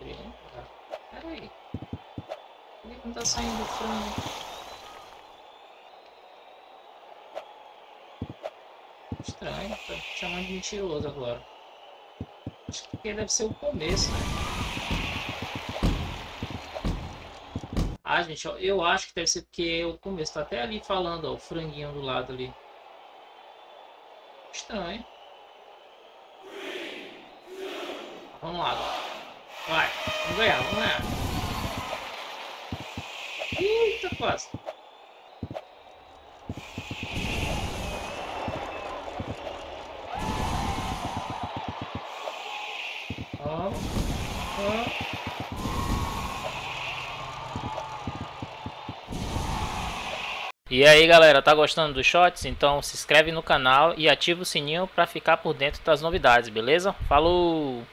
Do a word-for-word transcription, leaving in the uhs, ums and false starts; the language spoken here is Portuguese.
experimentar. Peraí. Por que não tá saindo frango? Estranho, tá chamando de mentiroso agora. Acho que deve ser o começo, né? Ah, gente, eu acho que deve ser porque é o começo. Tá até ali falando, ó, o franguinho do lado ali. Estranho. Vamos lá. Vai, vamos ganhar, vamos ganhar. Eita, quase. Ó, ó. E aí galera, tá gostando dos shorts? Então se inscreve no canal e ativa o sininho para ficar por dentro das novidades, beleza? Falou!